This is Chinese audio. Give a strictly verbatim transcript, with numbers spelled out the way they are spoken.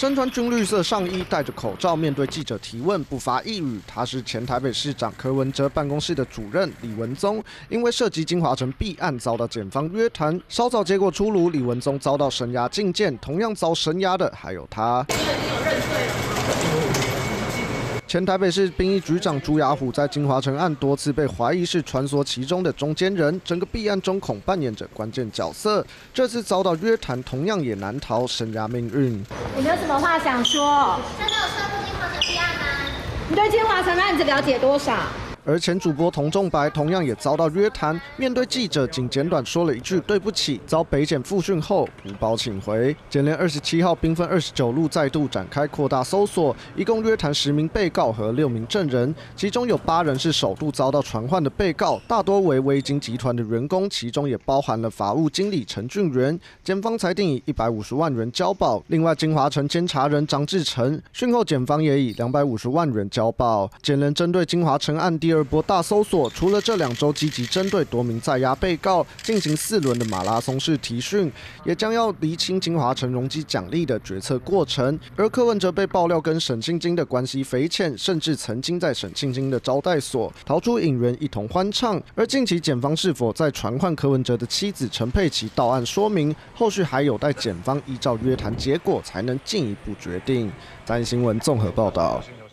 身穿军绿色上衣，戴着口罩，面对记者提问，不乏一语。他是前台北市长柯文哲办公室的主任李文宗，因为涉及金华城弊案遭到检方约谈，稍早结果出炉，李文宗遭到声押禁见，同样遭声押的还有他。 前台北市兵役局长朱雅虎在金华城案多次被怀疑是穿梭其中的中间人，整个弊案中恐扮演着关键角色。这次遭到约谈，同样也难逃生涯命运。你们有什么话想说？真的有涉及金华城弊案吗？你对金华城案子了解多少？ 而前主播童仲白同样也遭到约谈，面对记者仅简短说了一句“对不起”，遭北检复讯后无包请回。检联二十七号兵分二十九路再度展开扩大搜索，一共约谈十名被告和六名证人，其中有八人是首度遭到传唤的被告，大多为威京集团的员工，其中也包含了法务经理陈俊元。检方裁定以一百五十万元交保，另外金华城监察人张志成讯后，检方也以两百五十万元交保。检联针对金华城案第。 第二波大搜索，除了这两周积极针对多名在押被告进行四轮的马拉松式提讯，也将要厘清金华城容积奖励的决策过程。而柯文哲被爆料跟沈庆京的关系匪浅，甚至曾经在沈庆京的招待所逃出影院一同欢唱。而近期检方是否在传唤柯文哲的妻子陈佩琪到案说明，后续还有待检方依照约谈结果才能进一步决定。三立新闻综合报道。